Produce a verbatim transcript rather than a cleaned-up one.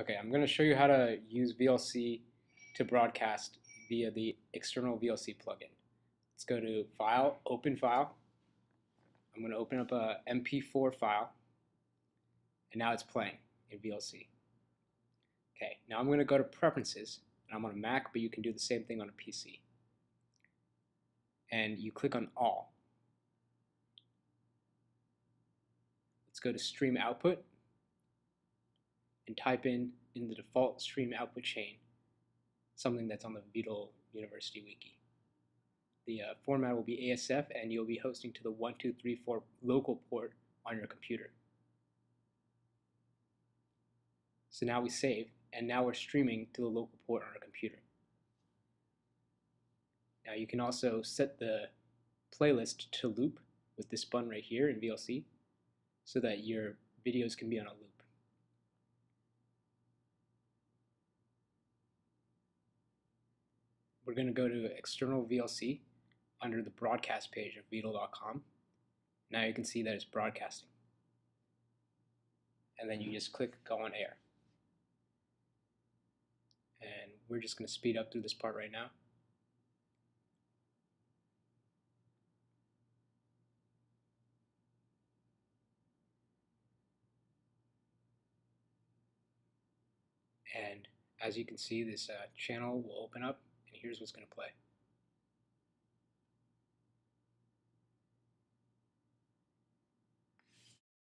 Okay, I'm going to show you how to use V L C to broadcast via the external V L C plugin. Let's go to File, Open File. I'm going to open up a M P four file, and now it's playing in V L C. Okay, now I'm going to go to Preferences, and I'm on a Mac, but you can do the same thing on a P C. And you click on All. Let's go to Stream Output, and type in, in the default stream output chain, something that's on the Veetle University Wiki. The uh, format will be A S F, and you'll be hosting to the one two three four local port on your computer. So now we save, and now we're streaming to the local port on our computer. Now you can also set the playlist to loop with this button right here in V L C, so that your videos can be on a loop. We're going to go to external V L C under the broadcast page of Veetle dot com. Now you can see that it's broadcasting. And then you just click go on air. And we're just going to speed up through this part right now. And as you can see, this uh, channel will open up. Here's what's going to play.